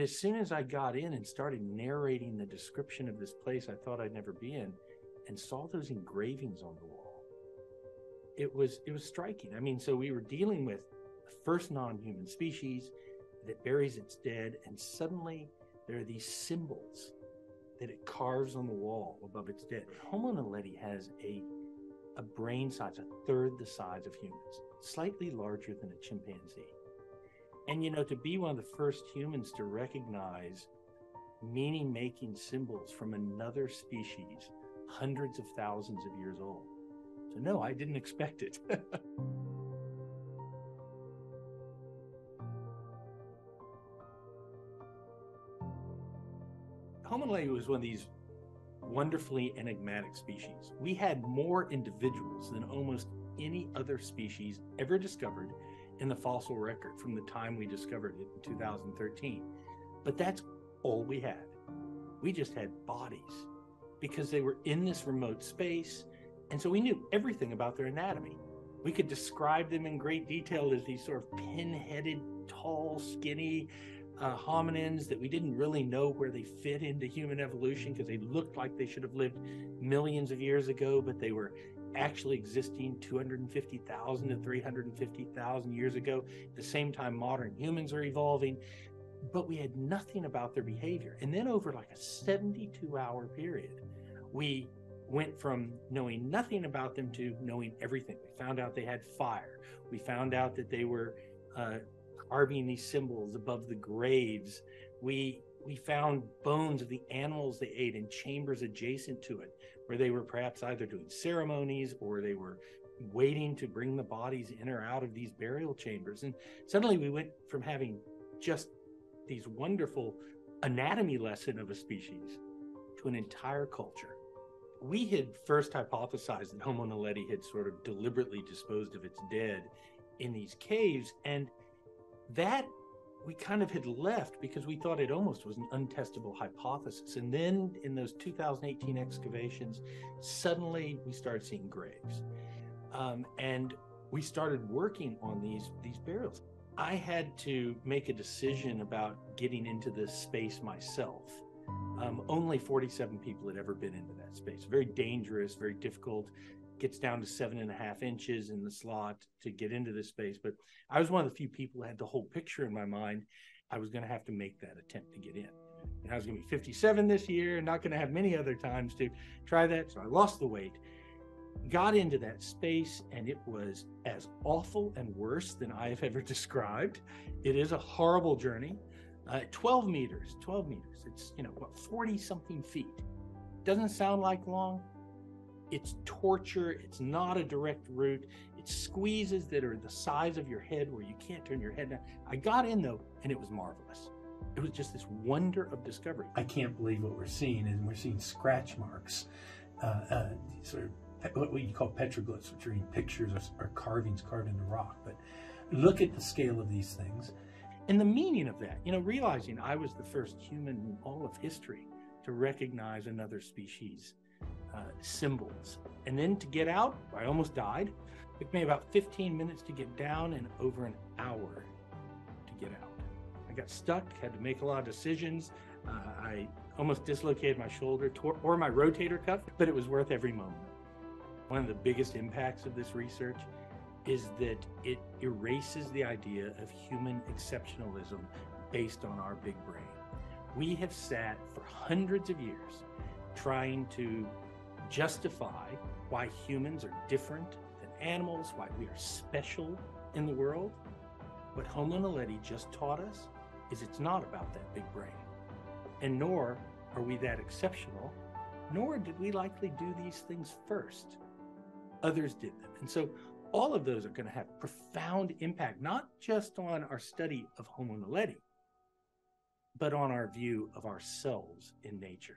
As soon as I got in and started narrating the description of this place I thought I'd never be in and saw those engravings on the wall, it was striking. I mean, so we were dealing with the first non-human species that buries its dead, and suddenly there are these symbols that it carves on the wall above its dead. Homo naledi has a brain size, a third the size of humans, slightly larger than a chimpanzee. And, you know, to be one of the first humans to recognize meaning-making symbols from another species, hundreds of thousands of years old. So no, I didn't expect it. Homo naledi was one of these wonderfully enigmatic species. We had more individuals than almost any other species ever discovered in the fossil record from the time we discovered it in 2013. But that's all we had. We just had bodies because they were in this remote space. And so we knew everything about their anatomy. We could describe them in great detail as these sort of pin-headed, tall, skinny hominins that we didn't really know where they fit into human evolution because they looked like they should have lived millions of years ago, but they were actually existing 250,000 to 350,000 years ago, at the same time modern humans are evolving, but we had nothing about their behavior. And then over like a 72-hour period, we went from knowing nothing about them to knowing everything. We found out they had fire. We found out that they were carving these symbols above the graves. We found bones of the animals they ate in chambers adjacent to it, where they were perhaps either doing ceremonies or they were waiting to bring the bodies in or out of these burial chambers. And suddenly we went from having just these wonderful anatomy lesson of a species to an entire culture. We had first hypothesized that Homo naledi had sort of deliberately disposed of its dead in these caves, and that we kind of had left because we thought it almost was an untestable hypothesis. And then in those 2018 excavations, suddenly we started seeing graves. And we started working on these burials. I had to make a decision about getting into this space myself. Only 47 people had ever been into that space. Very dangerous, very difficult. Gets down to 7.5 inches in the slot to get into this space. But I was one of the few people who had the whole picture in my mind. I was going to have to make that attempt to get in. And I was going to be 57 this year and not going to have many other times to try that. So I lost the weight, got into that space, and it was as awful and worse than I have ever described. It is a horrible journey. 12 meters. It's, you know, what, 40 something feet. Doesn't sound like long. It's torture. It's not a direct route. It's squeezes that are the size of your head where you can't turn your head down. I got in though, and it was marvelous. It was just this wonder of discovery. I can't believe what we're seeing, and we're seeing scratch marks, sort of what we call petroglyphs, which are pictures or carvings carved into rock. But look at the scale of these things. And the meaning of that, you know, realizing I was the first human in all of history to recognize another species. Symbols. And then to get out, I almost died. It took me about 15 minutes to get down and over an hour to get out. I got stuck, had to make a lot of decisions. I almost dislocated my shoulder or my rotator cuff, but it was worth every moment. One of the biggest impacts of this research is that it erases the idea of human exceptionalism based on our big brain. We have sat for hundreds of years trying to justify why humans are different than animals, why we are special in the world. What Homo naledi just taught us is it's not about that big brain. And nor are we that exceptional, nor did we likely do these things first. Others did them. And so all of those are going to have profound impact, not just on our study of Homo naledi, but on our view of ourselves in nature.